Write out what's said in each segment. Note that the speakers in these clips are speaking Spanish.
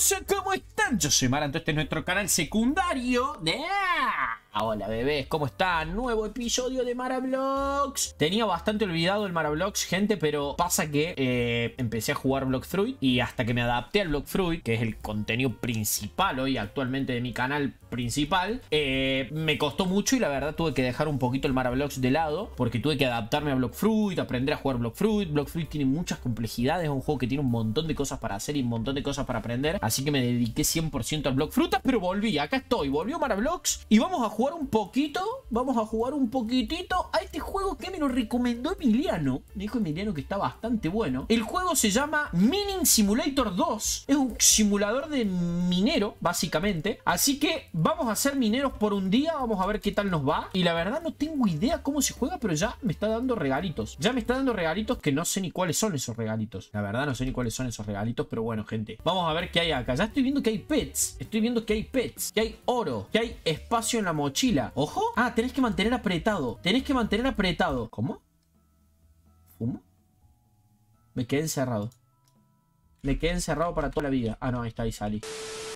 amigos, ¿cómo están? Yo soy Mara, este es nuestro canal secundario de... Hola bebés, ¿cómo están? Nuevo episodio de MaraVlogs. Tenía bastante olvidado el MaraVlogs, gente, pero pasa que empecé a jugar Blox Fruits y hasta que me adapté al Blox Fruits, que es el contenido principal hoy actualmente de mi canal principal, me costó mucho y la verdad tuve que dejar un poquito el MaraVlogs de lado porque tuve que adaptarme a Blox Fruits, aprender a jugar Blox Fruits. Blox Fruits tiene muchas complejidades, es un juego que tiene un montón de cosas para hacer y un montón de cosas para aprender, así que me dediqué 100% al Blox Fruits, pero volví, acá estoy, volvió MaraVlogs y vamos a jugar un poquito, vamos a jugar un poquitito a este juego que me lo recomendó Emiliano. Me dijo Emiliano que está bastante bueno. El juego se llama Mining Simulator 2. Es un simulador de minero, básicamente. Así que vamos a ser mineros por un día. Vamos a ver qué tal nos va. Y la verdad no tengo idea cómo se juega, pero ya me está dando regalitos. Ya me está dando regalitos que no sé ni cuáles son esos regalitos. La verdad no sé ni cuáles son esos regalitos, pero bueno, gente. Vamos a ver qué hay acá. Ya estoy viendo que hay pets. Estoy viendo que hay pets. Que hay oro. Que hay espacio en la mochila. Ojo. Ah, tenés que mantener apretado. Tenés que mantener apretado. ¿Cómo? ¿Fumo? Me quedé encerrado. Me quedé encerrado para toda la vida. Ah, no, ahí está, ahí salí.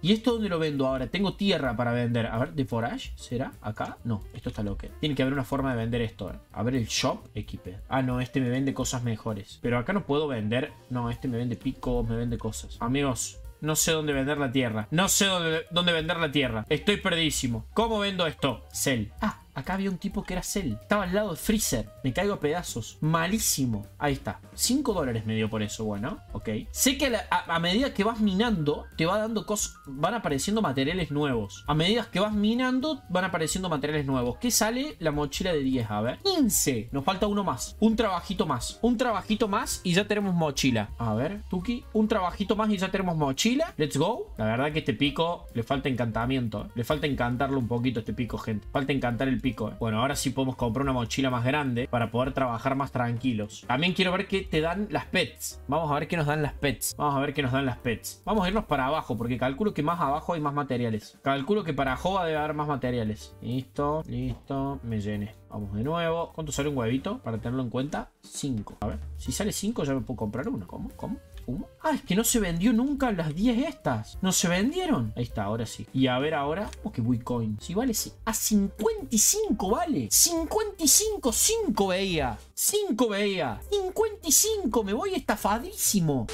¿Y esto dónde lo vendo ahora? Tengo tierra para vender. A ver, ¿de forage? ¿Será? ¿Acá? No, esto está loco. Tiene que haber una forma de vender esto. A ver, el shop. Equipe. Ah, no, este me vende cosas mejores. Pero acá no puedo vender. No, este me vende picos, me vende cosas. Amigos... no sé dónde vender la tierra. No sé dónde vender la tierra. Estoy perdidísimo. ¿Cómo vendo esto? Sell. Ah, acá había un tipo que era Sell. Estaba al lado de Freezer. Me caigo a pedazos. Malísimo. Ahí está. 5 dólares me dio por eso. Bueno, ok. Sé que a medida que vas minando, te va dando cosas. Van apareciendo materiales nuevos. A medida que vas minando, van apareciendo materiales nuevos. ¿Qué sale? La mochila de 10. A ver. 15. Nos falta uno más. Un trabajito más. Un trabajito más y ya tenemos mochila. A ver, Tuki. Un trabajito más y ya tenemos mochila. Let's go. La verdad que este pico le falta encantamiento. Le falta encantarlo un poquito a este pico, gente. Falta encantar el pico. Bueno, ahora sí podemos comprar una mochila más grande para poder trabajar más tranquilos. También quiero ver qué te dan las pets. Vamos a ver qué nos dan las pets. Vamos a ver qué nos dan las pets. Vamos a irnos para abajo porque calculo que más abajo hay más materiales. Calculo que para Jova debe haber más materiales. Listo, listo. Me llené. Vamos de nuevo. ¿Cuánto sale un huevito? Para tenerlo en cuenta, 5. A ver, si sale 5 ya me puedo comprar uno. ¿Cómo? ¿Cómo? ¿Cómo? Ah, es que no se vendió nunca las 10 estas. No se vendieron. Ahí está, ahora sí. Y a ver ahora. Oh, que Bitcoin. Si vale, sí. A 55 vale. 55, 5 veía. 5 veía. 55. Me voy estafadísimo.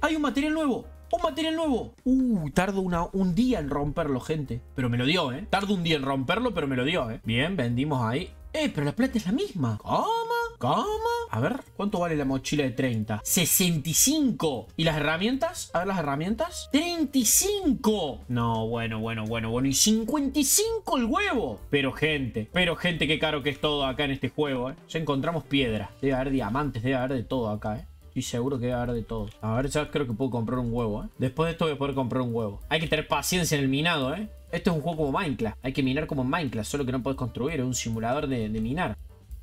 Hay un material nuevo. Un material nuevo. Tardo un día en romperlo, gente. Pero me lo dio, Tardo un día en romperlo, pero me lo dio, Bien, vendimos ahí. Pero la plata es la misma. ¿Cómo? ¿Cómo? A ver, ¿cuánto vale la mochila de 30? 65. ¿Y las herramientas? A ver, las herramientas. 35. No, bueno. Y 55 el huevo. Pero gente, qué caro que es todo acá en este juego, Ya encontramos piedra. Debe haber diamantes, debe haber de todo acá, Estoy seguro que debe haber de todo. A ver, ya creo que puedo comprar un huevo, Después de esto voy a poder comprar un huevo. Hay que tener paciencia en el minado, Esto es un juego como Minecraft. Hay que minar como en Minecraft, solo que no podés construir. Es un simulador de minar.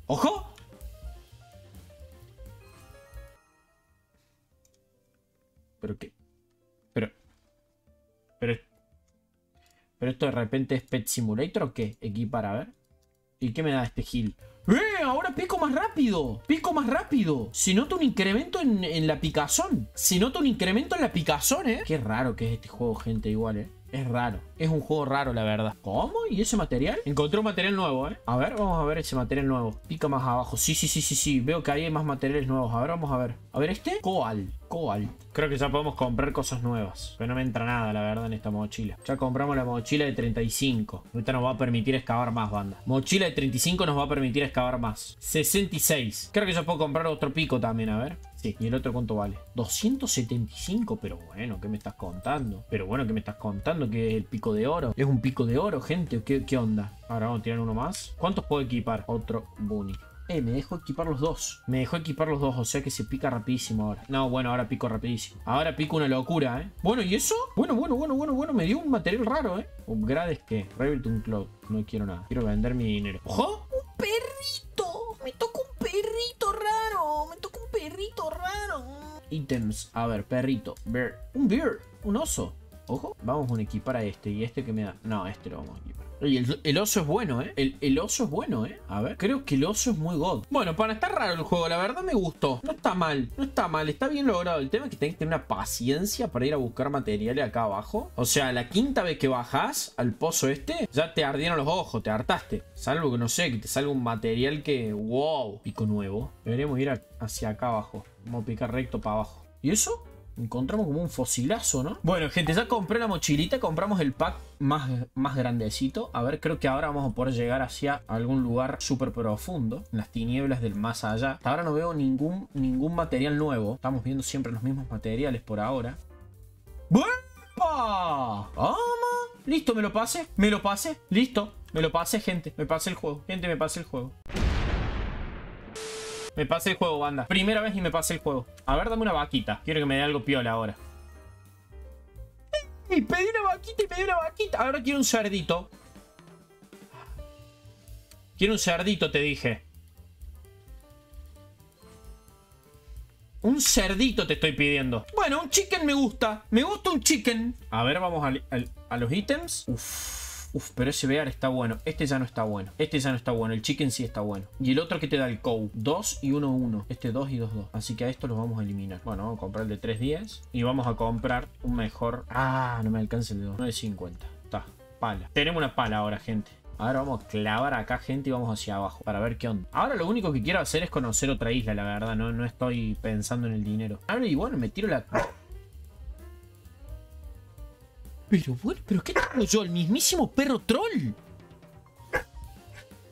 ¡Ojo! ¿Pero qué? Pero esto de repente es Pet Simulator o qué? Equipar, a ver. ¿Y qué me da este heal? Ahora pico más rápido. Pico más rápido. Se nota un incremento en la picazón. Se nota un incremento en la picazón, Qué raro que es este juego, gente, igual, Es raro. Es un juego raro, la verdad. ¿Cómo? ¿Y ese material? Encontré un material nuevo, A ver, vamos a ver ese material nuevo. Pica más abajo. Sí. Veo que ahí hay más materiales nuevos. A ver, vamos a ver. A ver este. Cobalt. Creo que ya podemos comprar cosas nuevas. Pero no me entra nada, la verdad, en esta mochila. Ya compramos la mochila de 35. Ahorita nos va a permitir excavar más, banda. Mochila de 35 nos va a permitir excavar más. 66. Creo que ya puedo comprar otro pico también, a ver. Sí. ¿Y el otro cuánto vale? 275. Pero bueno, ¿qué me estás contando? Que es el pico de oro. Es un pico de oro, gente. ¿Qué onda? Ahora vamos a tirar uno más. ¿Cuántos puedo equipar? Otro bunny. Me dejó equipar los dos. O sea que se pica rapidísimo ahora. No, bueno, ahora pico rapidísimo. Ahora pico una locura, Bueno, ¿y eso? Bueno. Me dio un material raro, Upgrades que Rebellion Cloud. No quiero nada. Quiero vender mi dinero. ¡Ojo! ¡Un perrito! Me toca un perrito raro. Ítems. A ver, perrito. Bear. Un oso. Ojo, vamos a equipar a este. ¿Y este que me da? No, este lo vamos a equipar. Oye, el oso es bueno, ¿eh? El oso es bueno, ¿eh? A ver, creo que el oso es muy god. Bueno, para estar raro el juego, la verdad me gustó. No está mal, no está mal, está bien logrado. El tema es que tenés que tener una paciencia para ir a buscar materiales acá abajo. O sea, la quinta vez que bajás al pozo este, ya te ardieron los ojos, te hartaste. Salvo que, no sé, que te salga un material que... ¡Wow! Pico nuevo. Deberíamos ir hacia acá abajo. Vamos a picar recto para abajo. ¿Y eso? Encontramos como un fosilazo, ¿no? Bueno, gente, ya compré la mochilita. Compramos el pack más grandecito. A ver, creo que ahora vamos a poder llegar hacia algún lugar súper profundo. En las tinieblas del más allá. Hasta ahora no veo ningún material nuevo. Estamos viendo siempre los mismos materiales por ahora. ¡Buepa! ¡Vamos! Listo, me lo pasé. Me lo pasé. Listo. Me lo pasé, gente. Me pasé el juego. Gente, me pasé el juego. Me pasé el juego, banda. Primera vez y me pasé el juego. A ver, dame una vaquita. Quiero que me dé algo piola ahora. Y pedí una vaquita y pedí una vaquita. Ahora quiero un cerdito. Quiero un cerdito, te dije. Un cerdito te estoy pidiendo. Bueno, un chicken me gusta. Me gusta un chicken. A ver, vamos a los ítems. Uff. Uf, pero ese bear está bueno. Este ya no está bueno. Este ya no está bueno. El chicken sí está bueno. Y el otro que te da el cow. 2 y 1, 1. Este 2 y 2, 2. Así que a estos los vamos a eliminar. Bueno, vamos a comprar el de 3, 10. Y vamos a comprar un mejor... Ah, no me alcanza el de 2. 9,50. Está. Pala. Tenemos una pala ahora, gente. Ahora vamos a clavar acá, gente, y vamos hacia abajo para ver qué onda. Ahora lo único que quiero hacer es conocer otra isla, la verdad. No estoy pensando en el dinero. Ahora y bueno, me tiro la... Pero bueno, ¿pero qué tengo yo? El mismísimo perro troll.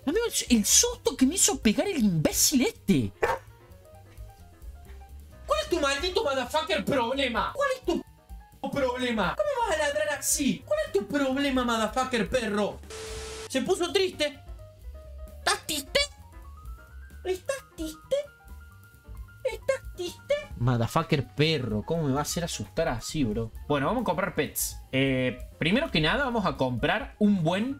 Amigo, el susto que me hizo pegar el imbécil este. ¿Cuál es tu maldito motherfucker problema? ¿Cuál es tu problema? ¿Cómo me vas a ladrar así? ¿Cuál es tu problema, motherfucker perro? Se puso triste. ¿Estás triste? ¿Estás triste? ¿Estás triste? Motherfucker perro, ¿cómo me va a hacer asustar así, bro? Bueno, vamos a comprar pets. Primero que nada vamos a comprar un buen.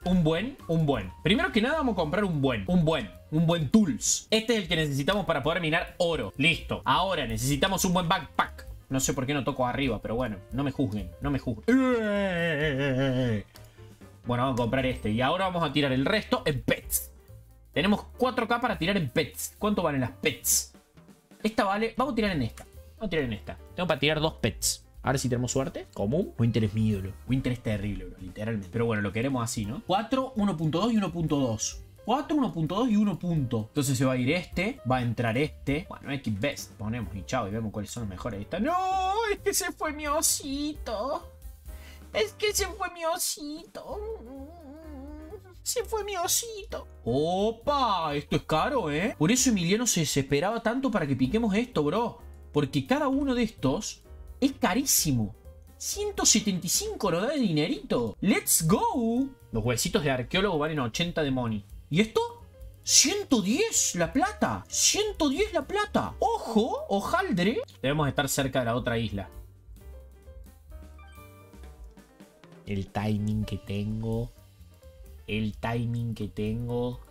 Primero que nada vamos a comprar un buen tools. Este es el que necesitamos para poder minar oro. Listo. Ahora necesitamos un buen backpack. No sé por qué no toco arriba, pero bueno, no me juzguen, no me juzguen. Bueno, vamos a comprar este. Y ahora vamos a tirar el resto en pets. Tenemos 4K para tirar en pets. ¿Cuánto valen las pets? Esta vale, vamos a tirar en esta. Vamos a tirar en esta. Tengo para tirar 2 pets. A ver si tenemos suerte. Común. Winter es mi ídolo. Winter es terrible, bro, literalmente. Pero bueno, lo queremos así, ¿no? 4, 1.2 y 1.2. 4, 1.2 y 1. Entonces se va a ir este. Va a entrar este. Bueno, X best. Ponemos y chao. Y vemos cuáles son los mejores. Ahí está. ¡No! Es que se fue mi osito. Es que se fue mi osito. Se fue mi osito. ¡Opa! Esto es caro, ¿eh? Por eso Emiliano se desesperaba tanto para que piquemos esto, bro. Porque cada uno de estos es carísimo. 175 nos da de dinerito. ¡Let's go! Los huesitos de arqueólogo valen 80 de money. ¿Y esto? 110 la plata. 110 la plata. ¡Ojo! ¡Hojaldre! Debemos estar cerca de la otra isla. El timing que tengo...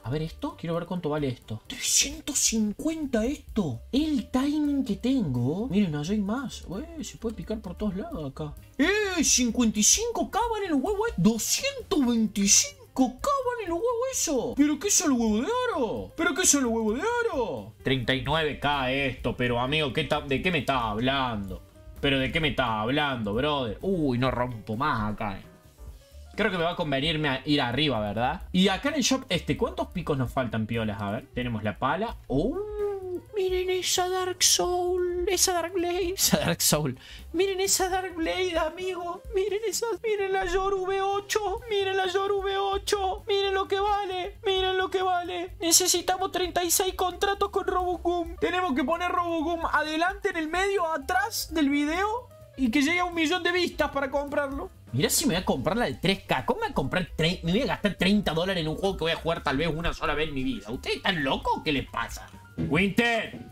A ver esto. Quiero ver cuánto vale esto. 350 esto. El timing que tengo. Miren, allá hay más. Se puede picar por todos lados acá. 55k vale el huevo. 225k vale el huevo eso. ¿Pero qué es el huevo de oro? ¿Pero qué es el huevo de oro? 39k esto. Pero amigo, ¿de qué me estás hablando? ¿Pero de qué me estás hablando, brother? Uy, no rompo más acá, Creo que me va a convenirme ir arriba, ¿verdad? Y acá en el shop este, ¿cuántos picos nos faltan, piolas? A ver, tenemos la pala. ¡Oh! Miren esa Dark Soul. Esa Dark Blade. Esa Dark Soul. Miren esa Dark Blade, amigo. Miren esas. Miren la Yor V8. Miren la Yor V8. Miren lo que vale. Miren lo que vale. Necesitamos 36 contratos con RoboGoom. Tenemos que poner RoboGoom adelante, en el medio, atrás del video. Y que llegue a 1.000.000 de vistas para comprarlo. Mirá si me voy a comprar la de 3K. ¿Cómo me voy a comprar? Me voy a gastar $30 en un juego que voy a jugar tal vez una sola vez en mi vida. ¿Ustedes están locos o qué les pasa? ¡Winter!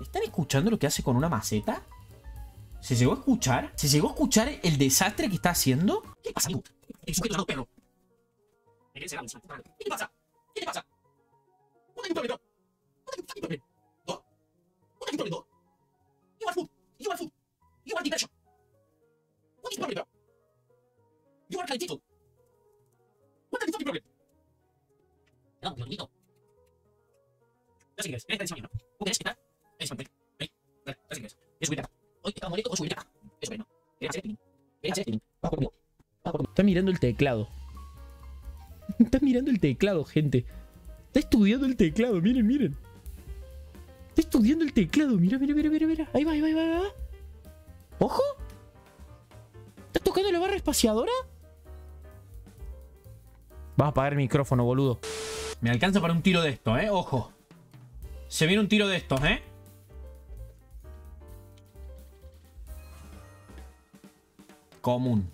¿Están escuchando lo que hace con una maceta? ¿Se llegó a escuchar? ¿Se llegó a escuchar el desastre que está haciendo? ¿Qué pasa, amigo? ¿Qué te pasa? ¿Qué te pasa? ¿Qué te pasa? You are calentito. What is the problem? No, no, no. Las inglés, ven, ¿no? ¿Puedes quitar? Eso, ven, ven. Las inglés, es buena. Hoy te molito o subir acá. Es bueno. Deja hacer el pinning. Va conmigo. Está mirando el teclado. Está mirando el teclado, gente. Está estudiando el teclado, miren, miren. Está estudiando el teclado, mira, mira, mira, mira, mira. Ahí va, ahí va, ahí va, ahí va. ¡Ojo! ¿Estás tocando la barra espaciadora? Vas a apagar el micrófono, boludo. Me alcanza para un tiro de esto, ¿eh? Ojo. Se viene un tiro de estos, ¿eh? Común.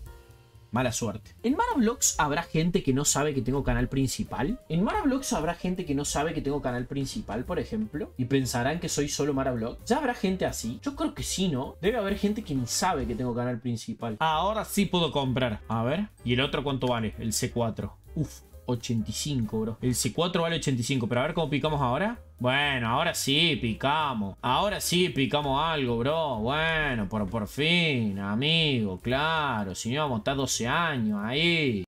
Mala suerte. ¿En MaraVlogs habrá gente que no sabe que tengo canal principal? ¿En MaraVlogs habrá gente que no sabe que tengo canal principal, por ejemplo? ¿Y pensarán que soy solo MaraVlogs? ¿Ya habrá gente así? Yo creo que sí, ¿no? Debe haber gente que ni sabe que tengo canal principal. Ahora sí puedo comprar. A ver. ¿Y el otro cuánto vale? El C4. Uf, 85, bro. El C4 vale 85. Pero a ver cómo picamos ahora. Bueno, ahora sí picamos. Ahora sí picamos algo, bro. Bueno, por fin, amigo. Claro, si no vamos a estar 12 años ahí.